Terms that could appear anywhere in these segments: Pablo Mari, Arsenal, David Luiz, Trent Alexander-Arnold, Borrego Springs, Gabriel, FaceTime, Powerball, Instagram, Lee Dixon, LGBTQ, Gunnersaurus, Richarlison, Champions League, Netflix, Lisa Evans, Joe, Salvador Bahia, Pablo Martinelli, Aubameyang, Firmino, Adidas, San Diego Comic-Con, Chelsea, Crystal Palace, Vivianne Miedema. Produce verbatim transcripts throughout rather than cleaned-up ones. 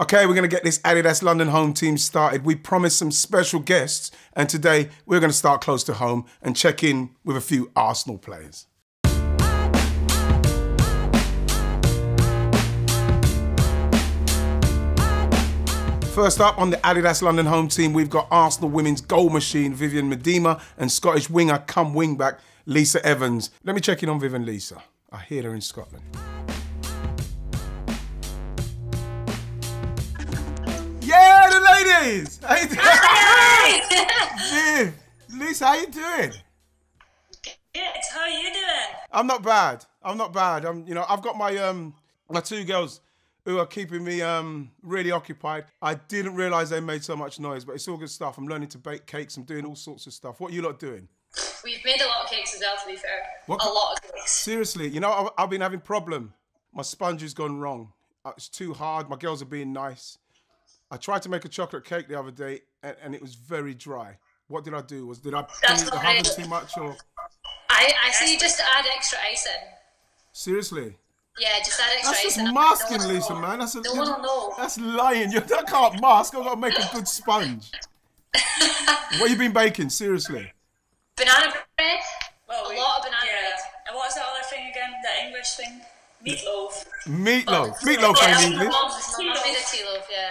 Okay, we're going to get this Adidas London home team started. We promised some special guests, and today we're going to start close to home and check in with a few Arsenal players. First up on the Adidas London home team, we've got Arsenal women's goal machine Vivianne Miedema and Scottish winger come wingback Lisa Evans. Let me check in on Viv and Lisa. I hear they're in Scotland. Yeah, the ladies! How you doing? Hi. Viv, Lisa, how you doing? Good, how are you doing? I'm not bad, I'm not bad. I'm, you know, I've got my, um, my two girls who are keeping me um, really occupied. I didn't realise they made so much noise, but it's all good stuff. I'm learning to bake cakes, I'm doing all sorts of stuff. What are you lot doing? We've made a lot of cakes as well, to be fair. What? A lot of cakes. Seriously, you know, I've been having a problem. My sponge has gone wrong. It's too hard, my girls are being nice. I tried to make a chocolate cake the other day and, and it was very dry. What did I do? Was Did I put the oven too much or? I, I say you just add extra ice in. Seriously? Yeah, just add extra that's ice in. That's just masking, Lisa, man. That's a, no one will know. That's lying. You that can't mask. I've got to make a good sponge. What have you been baking, seriously? Banana bread. Well, a we, lot of banana yeah. bread. And what's that other thing again? That English thing? Meatloaf. Meatloaf. Oh, meatloaf yeah, in English. I made a tea loaf, yeah.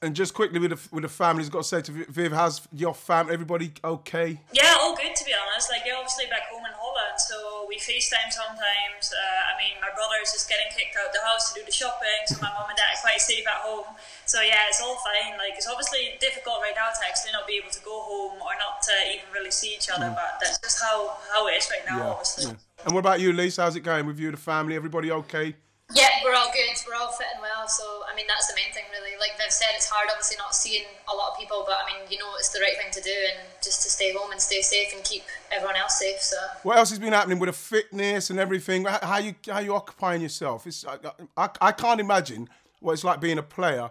And just quickly with the, with the family, I've got to say to Viv, how's your fam? Everybody okay? Yeah, all good to be honest. Like, you're obviously back home in Holland, so we FaceTime sometimes. Uh, I mean, my brother's just getting kicked out the house to do the shopping, so my mum and dad are quite safe at home. So yeah, it's all fine. Like, it's obviously difficult right now to actually not be able to go home or not to even really see each other, mm. but that's just how, how it is right now, yeah, obviously. Yeah. And what about you, Lisa? How's it going with you, the family? Everybody okay? Yeah, we're all good, we're all fit and well, so I mean that's the main thing really. Like Viv said, it's hard obviously not seeing a lot of people, but I mean you know it's the right thing to do and just to stay home and stay safe and keep everyone else safe. So what else has been happening with the fitness and everything? How you how you occupying yourself? It's I, I, I can't imagine what it's like being a player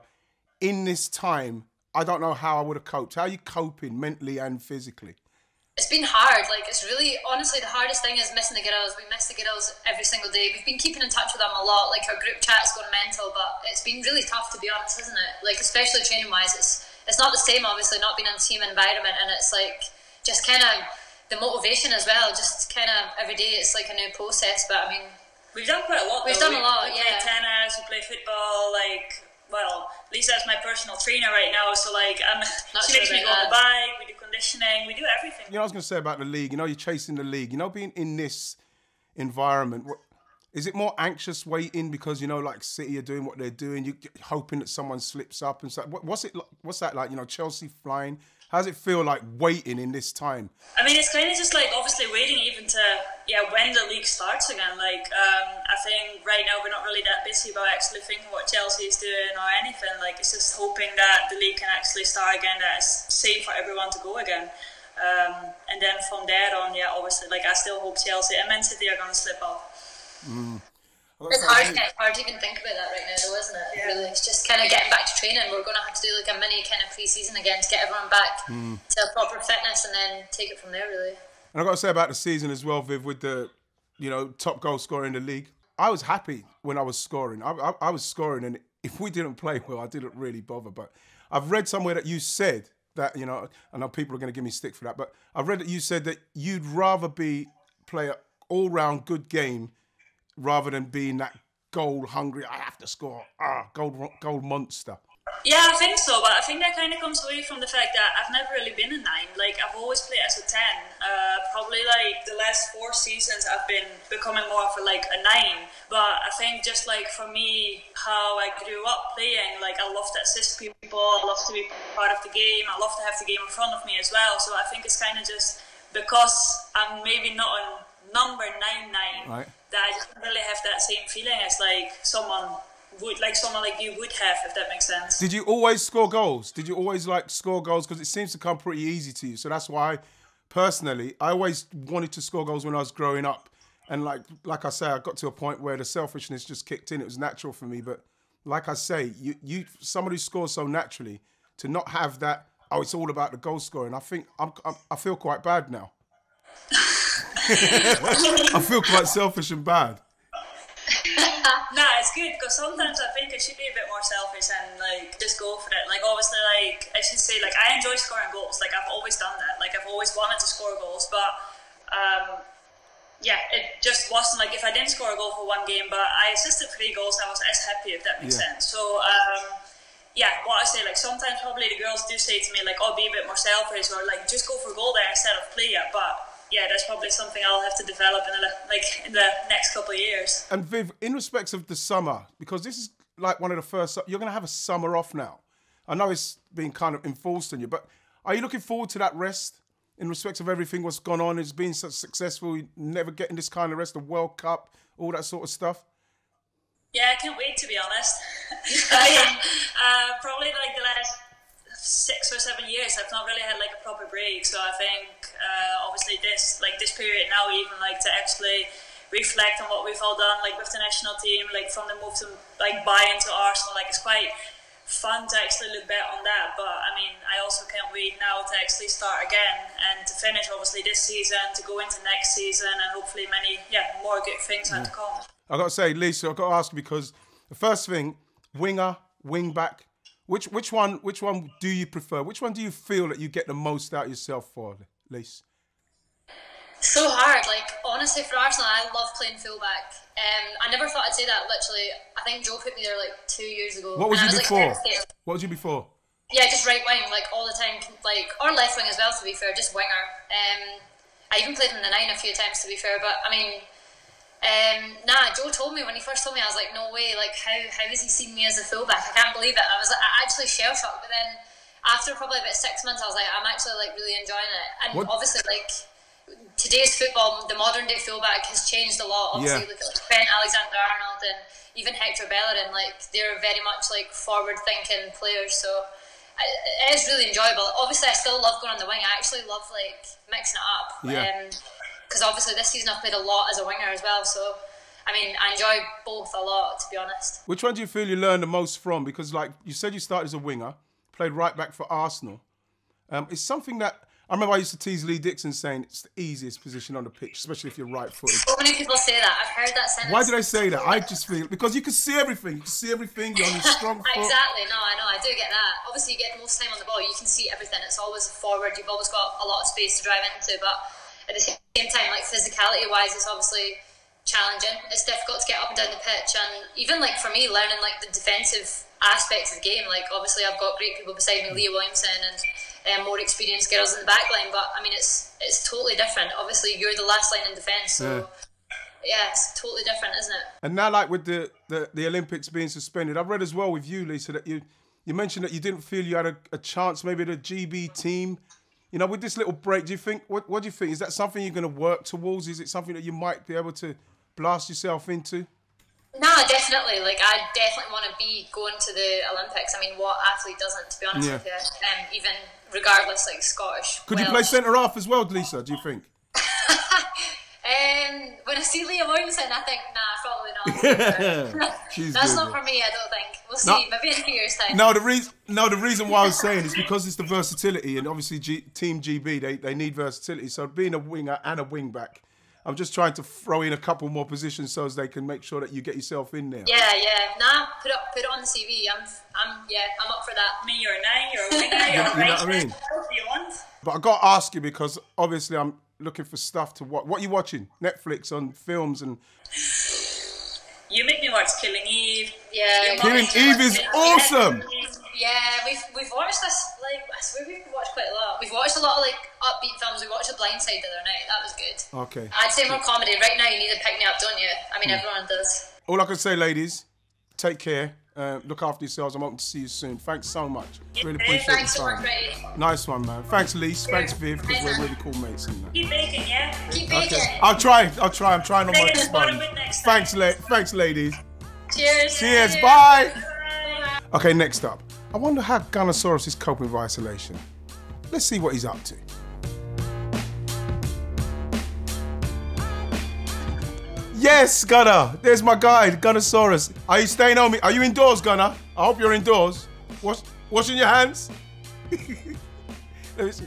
in this time. I don't know how I would have coped. How are you coping mentally and physically? It's been hard, like it's really, honestly the hardest thing is missing the girls. We miss the girls every single day. We've been keeping in touch with them a lot, like our group chat's gone mental, but it's been really tough to be honest, isn't it? Like especially training wise, it's it's not the same obviously not being in a team environment, and it's like just kind of the motivation as well, just kind of every day it's like a new process, but I mean. We've done quite a lot though. We've done a lot, yeah. We play tennis, we play football, like, well, Lisa's my personal trainer right now, so like, um, she makes me go on the bike, we do conditioning, we do everything. You know, I was going to say about the league, you know, you're chasing the league, you know, being in this environment, what, is it more anxious waiting because, you know, like City are doing what they're doing, you're hoping that someone slips up and stuff, what, what's it, what's that like, you know, Chelsea flying, how does it feel like waiting in this time? I mean, it's kind of just like obviously waiting even to, yeah, when the league starts again. Like, um, I think right now we're not really that busy about actually thinking what Chelsea is doing or anything. Like, it's just hoping that the league can actually start again, that it's safe for everyone to go again. Um, and then from there on, yeah, obviously, like, I still hope Chelsea and Man City are going to slip up. Mm. Well, it's hard, hard to even think about that right now, though, isn't it? Yeah. Really, it's just kind of getting back to training. We're going to have to do like a mini kind of pre-season again to get everyone back mm. to proper fitness and then take it from there, really. And I've got to say about the season as well, Viv, with the, you know, top goal scorer in the league. I was happy when I was scoring. I, I, I was scoring, and if we didn't play well, I didn't really bother. But I've read somewhere that you said that, you know, I know people are going to give me stick for that, but I've read that you said that you'd rather be play an all-round good game rather than being that goal-hungry, I have to score, ah, goal, goal monster. Yeah, I think so, but I think that kind of comes away from the fact that I've never really been a nine. Like, I've always played as a ten. Uh, probably, like, the last four seasons I've been becoming more of, a, like, a nine. But I think just, like, for me, how I grew up playing, like, I love to assist people, I love to be part of the game, I love to have the game in front of me as well. So I think it's kind of just because I'm maybe not a number nine nine, right, that I just really have that same feeling as, like, someone would, like someone like you would have, if that makes sense. Did you always score goals? Did you always like score goals? Because it seems to come pretty easy to you. So that's why, personally, I always wanted to score goals when I was growing up. And like, like I say, I got to a point where the selfishness just kicked in. It was natural for me. But like I say, you, you, somebody who scores so naturally, to not have that, oh, it's all about the goal scoring. I think I'm, I'm, I feel quite bad now. I feel quite selfish and bad. Nah, it's good, because sometimes I think I should be a bit more selfish and like just go for it. Like obviously, like I should say, like I enjoy scoring goals. Like I've always done that. Like I've always wanted to score goals, but um, yeah, it just wasn't like if I didn't score a goal for one game, but I assisted three goals, I was as happy, if that makes yeah. sense. So. Um, Yeah, what I say, like sometimes probably the girls do say to me, like, oh, be a bit more selfish, or like just go for goal there instead of play it. But yeah, that's probably something I'll have to develop in the like in the next couple of years. And Viv, in respects of the summer, because this is like one of the first, you're going to have a summer off now. I know it's been kind of enforced on you, but are you looking forward to that rest in respects of everything what's gone on? It's been so successful, you never getting this kind of rest, the World Cup, all that sort of stuff. Yeah, I can't wait, to be honest. I, uh, probably like the last six or seven years, I've not really had like a proper break. So I think uh, obviously this like this period now, even like to actually reflect on what we've all done, like with the national team, like from the move to like Bayern to Arsenal, like it's quite fun to actually look back on that. But I mean, I also can't wait now to actually start again and to finish obviously this season, to go into next season, and hopefully many yeah more good things mm. are to come. I've got to say, Lisa, I've got to ask you, because the first thing, winger, wing back, which which one which one do you prefer? Which one do you feel that you get the most out of yourself for, Lisa? So hard. Like, honestly, for Arsenal, I love playing fullback. Um, I never thought I'd say that, literally. I think Joe put me there, like, two years ago. What was you before? What was you before? Yeah, just right wing, like, all the time. Like, or left wing as well, to be fair, just winger. Um, I even played in the nine a few times, to be fair, but, I mean... Um, nah, Joe told me when he first told me, I was like, no way, like how, how has he seen me as a fullback? I can't believe it. I was like, I actually shell shocked, but then after probably about six months, I was like, I'm actually like really enjoying it. And what? Obviously, like today's football, the modern day fullback has changed a lot. Obviously, yeah. Look at like Trent Alexander-Arnold and even Hector Bellerin, like they're very much like forward thinking players. So it is really enjoyable. Obviously, I still love going on the wing. I actually love like mixing it up. Yeah. Um, Because obviously this season I've played a lot as a winger as well. So, I mean, I enjoy both a lot, to be honest. Which one do you feel you learned the most from? Because, like, you said you started as a winger, played right back for Arsenal. Um, it's something that... I remember I used to tease Lee Dixon saying it's the easiest position on the pitch, especially if you're right-footed. So many people say that. I've heard that sentence. Why did I say that? I just feel... Because you can see everything. You can see everything. You're on your strong foot. Exactly. No, I know. I do get that. Obviously, you get most time on the ball. You can see everything. It's always forward. You've always got a lot of space to drive into, but... At the same time, like physicality wise, it's obviously challenging. It's difficult to get up and down the pitch, and even like for me, learning like the defensive aspects of the game. Like obviously, I've got great people beside me, Leah Williamson, and um, more experienced girls in the back line. But I mean, it's it's totally different. Obviously, you're the last line in defence, so yeah. yeah, it's totally different, isn't it? And now, like with the, the the Olympics being suspended, I've read as well with you, Lisa, that you you mentioned that you didn't feel you had a, a chance, maybe the G B team. You know, with this little break, do you think, what, what do you think? Is that something you're going to work towards? Is it something that you might be able to blast yourself into? No, definitely. Like, I definitely want to be going to the Olympics. I mean, what athlete doesn't, to be honest yeah. with you? Um, even regardless, like, Scottish. Could Welsh. You play centre-half as well, Lisa, do you think? um, when I see Leah Williamson, I think, nah, probably not. That's not for me, I don't think. We'll see, no, maybe in a few years' time. No, the reason no the reason why I was saying is because it's the versatility, and obviously G Team G B they they need versatility. So being a winger and a wing back, I'm just trying to throw in a couple more positions so as they can make sure that you get yourself in there. Yeah, yeah. Nah, put it put it on the C V. I'm I'm yeah, I'm up for that. I mean, you're a nine, you're a winger, you're a right. You know what I mean? You want. But I got to ask you because obviously I'm looking for stuff to watch. What are you watching? Netflix on films and. You make me watch Killing Eve. Yeah, Killing Eve is awesome. Yeah, we've we've watched this like I swear we've watched quite a lot. We've watched a lot of like upbeat films. We watched The Blind Side the other night. That was good. Okay. I'd say more comedy. Right now, you need to pick me up, don't you? I mean, mm. everyone does. All I can say, ladies, take care. Uh, look after yourselves. I'm hoping to see you soon. Thanks so much. Really appreciate the time. Thanks so much, Brady. Nice one, man. Thanks, Lise. Sure. Thanks, Viv, because we're really cool mates. Isn't that? Keep baking, yeah? Keep baking. Okay. I'll try. I'll try. I'm trying not to make fun. Thanks, la Thanks, ladies. Cheers. Cheers. Bye. Bye. Okay, next up. I wonder how Gunnersaurus is coping with isolation. Let's see what he's up to. Yes, Gunner. There's my guy, Gunnersaurus. Are you staying home? Are you indoors, Gunner? I hope you're indoors. Wash, washing your hands? Let me see.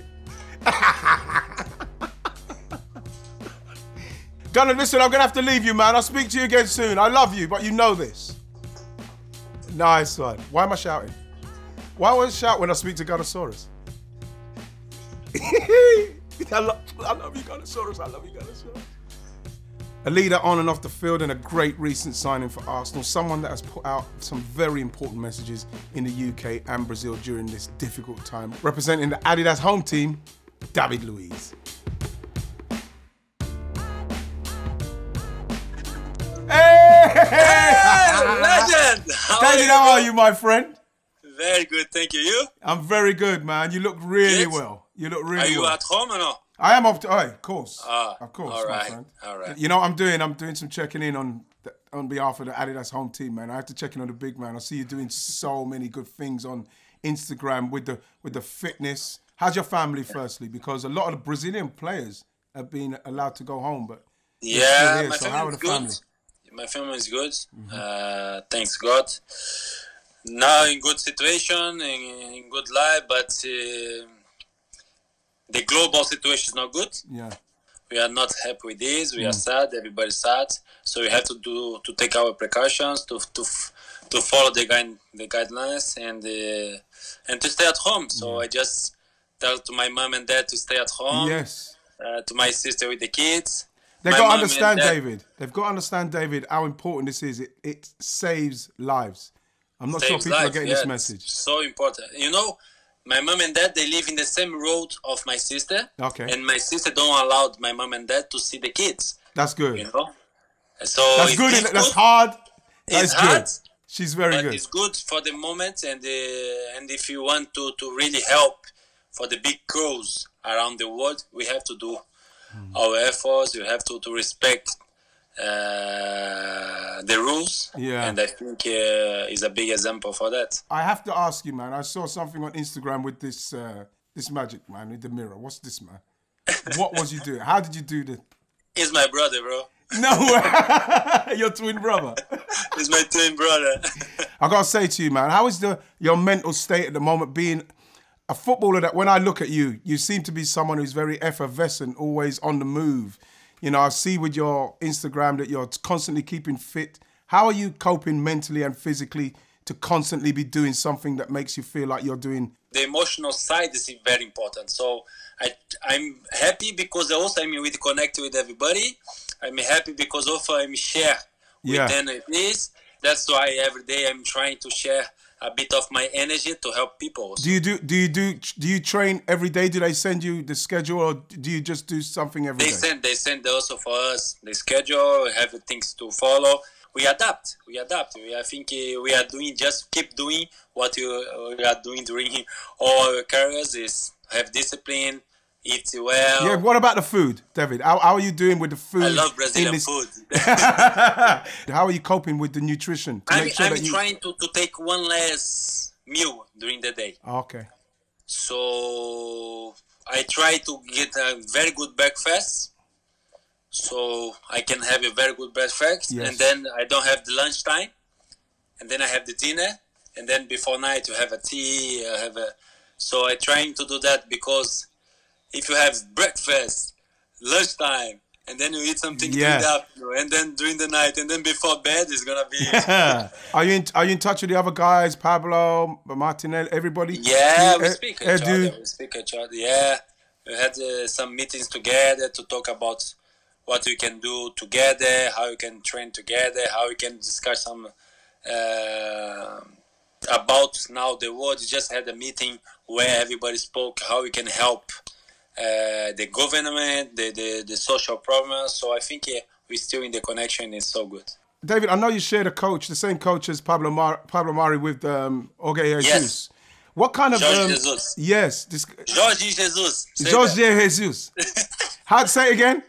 Gunner, listen, I'm going to have to leave you, man. I'll speak to you again soon. I love you, but you know this. Nice one. Why am I shouting? Why would I shout when I speak to Gunnersaurus? I, love, I love you, Gunnersaurus. I love you, Gunnersaurus. A leader on and off the field and a great recent signing for Arsenal. Someone that has put out some very important messages in the U K and Brazil during this difficult time. Representing the Adidas home team, David Luiz. Legend! How David, are you, how are you, my friend? Very good, thank you. You? I'm very good, man. You look really good. well. You look really well. Are you well. at home or no? I am, off to, oh, of course. Uh, of course, all right, my friend. All right. You know what I'm doing? I'm doing some checking in on the, on behalf of the Adidas home team, man. I have to check in on the big man. I see you doing so many good things on Instagram with the, with the fitness. How's your family, firstly? Because a lot of the Brazilian players have been allowed to go home, but yeah, my so how are the good. family? My family is good. Mm-hmm. uh, thanks God. Now in good situation, in, in good life, but uh, the global situation is not good. Yeah, we are not happy with this. We mm. are sad. Everybody's sad. So we have to do to take our precautions, to to to follow the guide the guidelines, and uh, and to stay at home. So mm. I just tell to my mom and dad to stay at home. Yes. Uh, to my sister with the kids. They've got to understand, David. They've got to understand, David, how important this is. It, it saves lives. I'm not sure people are getting this message. So important. You know, my mom and dad, they live in the same road of my sister. Okay. And my sister don't allow my mom and dad to see the kids. That's good. You know? So that's good. That's hard. It's hard. She's very good. It's good for the moment, and uh, and if you want to to really help for the big cause around the world, we have to do. Mm. Our efforts, you have to, to respect uh, the rules. Yeah. And I think uh, is a big example for that. I have to ask you, man. I saw something on Instagram with this uh, this magic man in the mirror. What's this, man? What was you doing? How did you do this? He's my brother, bro. No way. Your twin brother. He's my twin brother. I got to say to you, man, how is the your mental state at the moment being... a footballer that when I look at you, you seem to be someone who's very effervescent, always on the move. You know, I see with your Instagram that you're constantly keeping fit. How are you coping mentally and physically to constantly be doing something that makes you feel like you're doing? The emotional side is very important. So I, I'm happy because also I'm really connected with everybody. I'm happy because also I'm share with yeah. them at least. That's why every day I'm trying to share a bit of my energy to help people. Also. Do you do? Do you do? Do you train every day? Do they send you the schedule, or do you just do something every they day? They send. They send also for us the schedule. We have things to follow. We adapt. We adapt. We, I think we are doing. Just keep doing what you we are doing during all our careers. Is have discipline, eat well. Yeah. What about the food, David? How, how are you doing with the food? I love Brazilian this... food. How are you coping with the nutrition? I'm, sure I'm you... trying to, to take one less meal during the day. Okay. So I try to get a very good breakfast. So I can have a very good breakfast. Yes. And then I don't have the lunchtime. And then I have the dinner. And then before night, you have a tea. I have a... So I'm trying to do that because if you have breakfast, lunchtime, and then you eat something yeah. in the afternoon, and then during the night, and then before bed, it's gonna be. Yeah. Are you in, are you in touch with the other guys, Pablo, Martinelli, everybody? Yeah, we speak each other. We speak each other. Yeah, we had uh, some meetings together to talk about what we can do together, how we can train together, how we can discuss some uh, about now the world. We just had a meeting where everybody spoke how we can help. Uh, the government, the, the, the social problems. So I think yeah, we're still in the connection. It's so good. David, I know you share the coach, the same coach as Pablo Mar Pablo Mari with um, Jorge Jesus. Yes. What kind of... Jorge um, Jesus. Yes. This... Jorge Jesus. Say Jorge that. Jesus. How to say it again?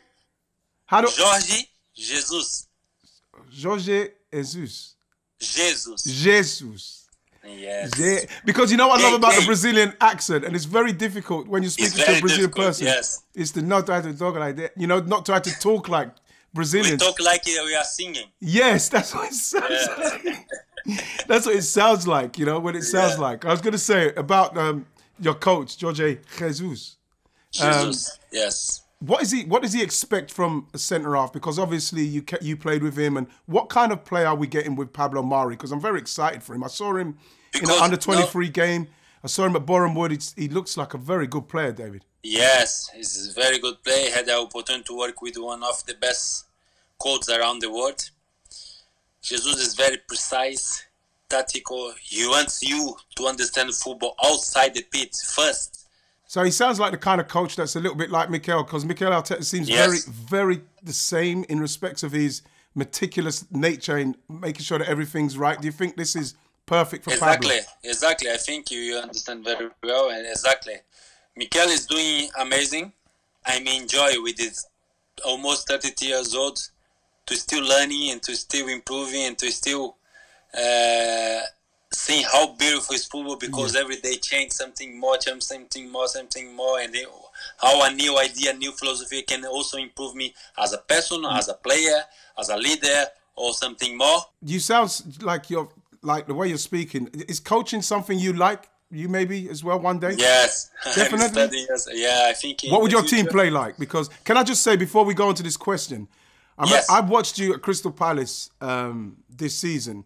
How do... Jorge Jesus. Jorge Jesus. Jesus. Jesus. Yes. Yeah. Because you know what I love about the Brazilian accent, and it's very difficult when you speak to a Brazilian person. Yes. It's to not try to talk like that. You know, not try to talk like Brazilians. We talk like we are singing. Yes, that's what it sounds yeah. like. That's what it sounds like. You know what it sounds yeah. like. I was going to say about um, your coach, Jorge Jesus. Jesus. Um, yes. What is he? What does he expect from a centre half? Because obviously you you played with him, and what kind of play are we getting with Pablo Mari? Because I'm very excited for him. I saw him because, in an under twenty-three no. game. I saw him at Boreham Wood. It's, he looks like a very good player, David. Yes, he's a very good player. He had the opportunity to work with one of the best coaches around the world. Jesus is very precise, tactical. He wants you to understand football outside the pitch first. So he sounds like the kind of coach that's a little bit like Mikel, because Mikel Arteta seems yes. very, very the same in respects of his meticulous nature in making sure that everything's right. Do you think this is perfect for exactly. Pablo? Exactly, exactly. I think you, you understand very well, and exactly. Mikel is doing amazing. I'm enjoying with it. Almost thirty years old, to still learning and to still improving and to still uh, seeing how beautiful is football, because yeah. every day change something more, change something more, something more, and they, how a new idea, new philosophy can also improve me as a person, mm. as a player, as a leader, or something more. You sound like you're like the way you're speaking. Is coaching something you like? You maybe as well one day. Yes, definitely. I'm studying, yes. Yeah, I think. What would your future team play like? Because can I just say before we go into this question, I yes. I've watched you at Crystal Palace um, this season.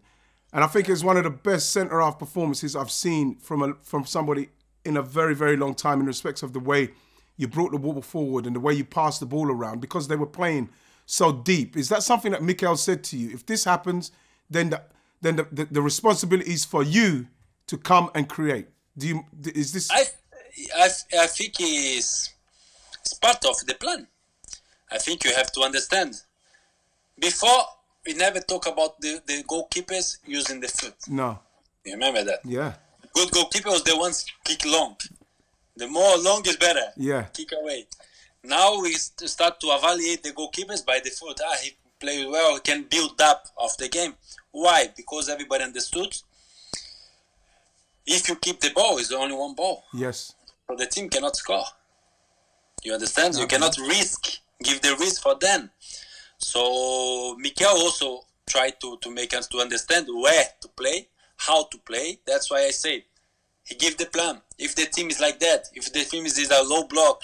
And I think it's one of the best centre-half performances I've seen from a, from somebody in a very, very long time in respects of the way you brought the ball forward and the way you passed the ball around, because they were playing so deep. Is that something that Mikel said to you? If this happens, then the, then the, the, the responsibility is for you to come and create. Do you, is this... I, I, I think it's, it's part of the plan. I think you have to understand. Before... We never talk about the, the goalkeepers using the foot. No. You remember that? Yeah. Good goalkeepers, the ones kick long. The more long is better. Yeah. Kick away. Now we start to evaluate the goalkeepers by the foot. Ah, he played well. He can build up of the game. Why? Because everybody understood. If you keep the ball, it's only one ball. Yes. So the team cannot score. You understand? Okay. You cannot risk. Give the risk for them. So Mikel also tried to, to make us to understand where to play, how to play. That's why I say he give the plan. If the team is like that, if the team is, is a low block,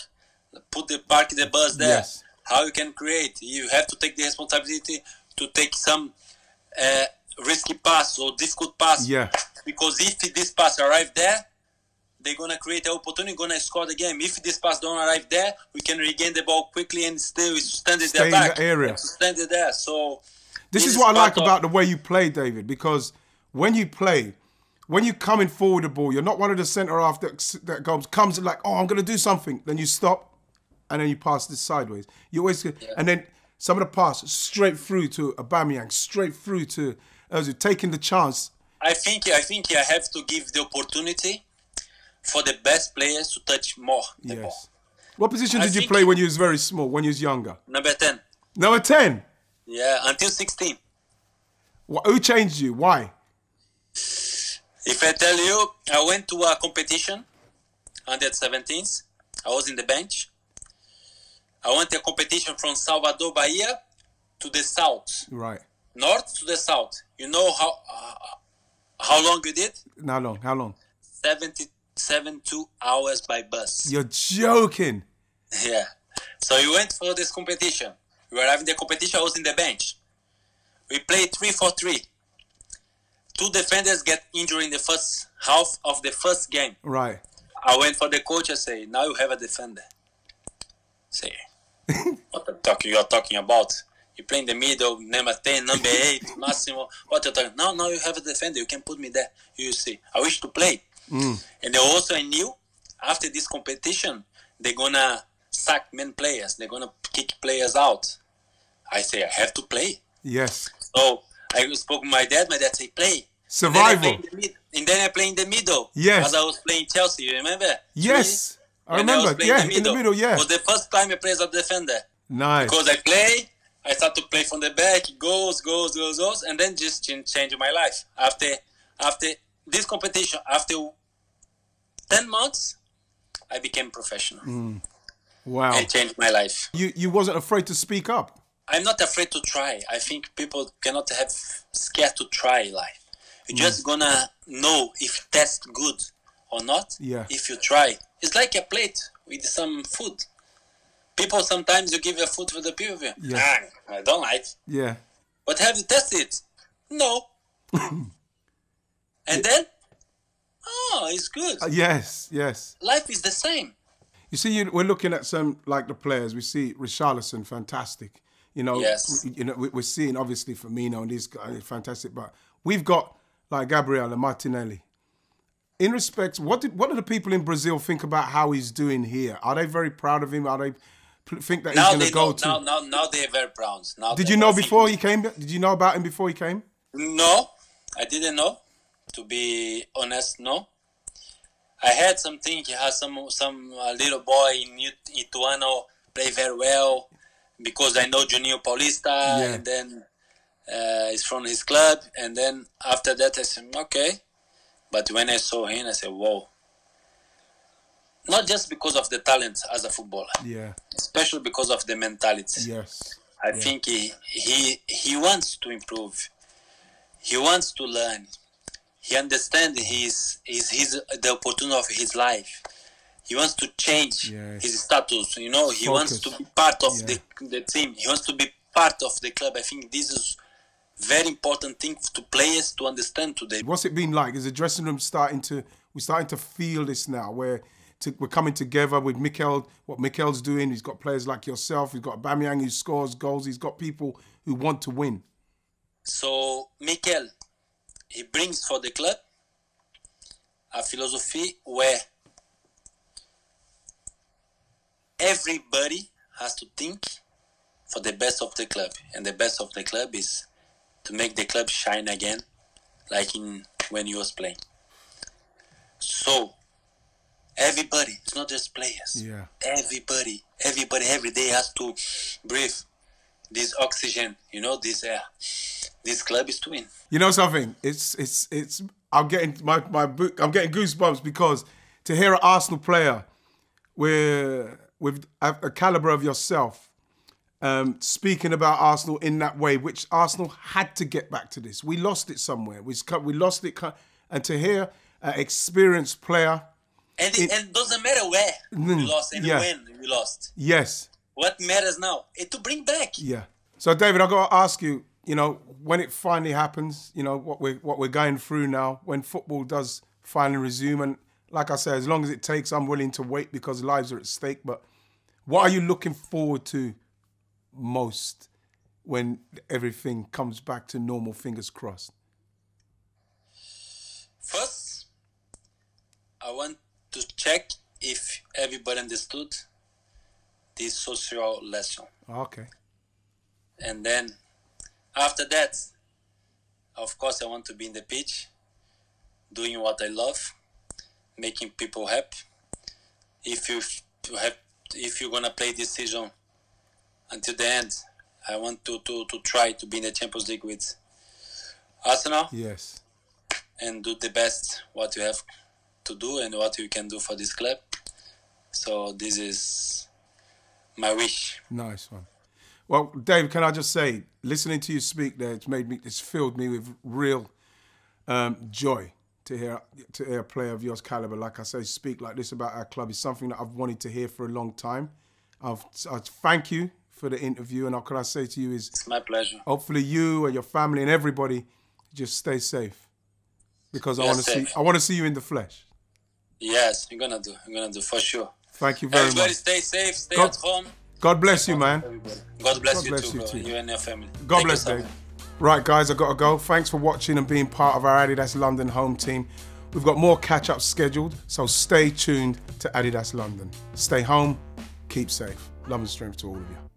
put the park the bus there. Yes. How you can create? You have to take the responsibility to take some uh, risky pass or difficult pass. Yeah. Because if this pass arrive there, they're gonna create an opportunity, gonna score the game. If this pass don't arrive there, we can regain the ball quickly and still stand in the attack. Stay in the area. Stand it there. So this, this is what I like of... about the way you play, David. Because when you play, when you coming forward the ball, you're not one of the centre half that that comes comes like, oh, I'm gonna do something. Then you stop, and then you pass this sideways. You always yeah. and then some of the pass straight through to Aubameyang, straight through to Ozil, taking the chance. I think I think I have to give the opportunity for the best players to touch more the yes. ball. What position did I you play when you was very small, when you was younger? Number ten. Number ten? Yeah, until sixteen. Well, who changed you? Why? If I tell you, I went to a competition, under seventeens. I was in the bench. I went to a competition from Salvador Bahia to the south. Right. North to the south. You know how uh, how long you did? How long? How long? seventy-two. Seven, two hours by bus. You're joking. Yeah. So you went for this competition. We were having the competition. I was in the bench. We played three for three. Two defenders get injured in the first half of the first game. Right. I went for the coach. I say, now you have a defender. Say, what the talk you are talking about? You play in the middle, number ten, number eight, Massimo. What you talking? No, no, you have a defender. You can put me there. You see, I wish to play. Mm. And also I knew after this competition they're gonna sack men players, they're gonna kick players out. I say I have to play. Yes. So I spoke to my dad. My dad say play survival. And then I play in the, and then I play in the middle. Yes. As I was playing Chelsea, you remember? Yes, when I remember. I was yeah, in the, in the middle. Yeah. It was the first time I played as a defender. Nice. Because I play, I start to play from the back. Goes, goes, goes, goes, and then just change my life after after. This competition, after ten months, I became professional. Mm. Wow. It changed my life. You you wasn't afraid to speak up? I'm not afraid to try. I think people cannot have scared to try life. You're mm. just going to know if that's good or not yeah. if you try. It's like a plate with some food. People sometimes you give your food with the purview. Yeah. Ah, I don't like. Yeah. But have you tested it? No. and yeah. then, oh, it's good. Uh, yes, yes. Life is the same. You see, you, we're looking at some like the players. We see Richarlison, fantastic. You know, yes. You know, we're seeing obviously Firmino and these guys, fantastic. But we've got like Gabriel and Martinelli. In respect, what did what do the people in Brazil think about how he's doing here? Are they very proud of him? Are they think that now he's going to go to? Now, now, now they're very proud. Now did you know before he came? Did you know about him before he came? No, I didn't know. To be honest, no. I heard something. He has some some uh, little boy in Ituano play very well because I know Juninho Paulista, yeah. and then uh, he's from his club. And then after that, I said, okay. But when I saw him, I said, "Whoa!" Not just because of the talent as a footballer, yeah, especially because of the mentality. Yes, I yeah. think he he he wants to improve. He wants to learn. He understands his his his the opportunity of his life. He wants to change yes. his status. You know, he Focus. wants to be part of yeah. the the team. He wants to be part of the club. I think this is. Very important thing to players to understand today. What's it been like? Is the dressing room starting to? We're starting to feel this now. Where to, we're coming together with Mikel. What Mikel's doing? He's got players like yourself. He's got Aubameyang who scores goals. He's got people who want to win. So Mikel, he brings for the club a philosophy where everybody has to think for the best of the club, and the best of the club is. To make the club shine again, like in when you was playing. So, everybody, it's not just players. Yeah. Everybody, everybody, every day has to breathe this oxygen. You know, this air. This club is to win. You know something? It's it's it's. I'm getting my my book. I'm getting goosebumps because to hear an Arsenal player with with a, a caliber of yourself. Um, speaking about Arsenal in that way, which Arsenal had to get back to this. We lost it somewhere. We we lost it, and to hear an experienced player, and it, it and doesn't matter where mm, we lost and yeah. when we lost. Yes. What matters now is to bring back. Yeah. So David, I got to ask you. You know, when it finally happens, you know what we what we're going through now. When football does finally resume, and like I said, as long as it takes, I'm willing to wait because lives are at stake. But what are you looking forward to? Most when everything comes back to normal, fingers crossed? First, I want to check if everybody understood this social lesson. Okay. And then after that, of course, I want to be in the pitch, doing what I love, making people happy. If you have, if you're gonna play this season, until the end, I want to, to, to try to be in the Champions League with Arsenal. Yes. And do the best what you have to do and what you can do for this club. So this is my wish. Nice one. Well, Dave, can I just say, listening to you speak there, it's made me, it's filled me with real um, joy to hear to hear a player of yours caliber, like I say, speak like this about our club. It's something that I've wanted to hear for a long time. I've, I thank you for the interview, and all can I say to you is it's my pleasure. Hopefully you and your family and everybody just stay safe, because you're I want to see I want to see you in the flesh. Yes, you're gonna do. I'm gonna do for sure. Thank you very everybody much. Everybody, stay safe. Stay God, at home. God bless you, man. Everybody. God bless, God you, bless too, you too. You and your family. God Thank bless you, Dave. Right, guys, I gotta go. Thanks for watching and being part of our Adidas London home team. We've got more catch-ups scheduled, so stay tuned to Adidas London. Stay home, keep safe. Love and strength to all of you.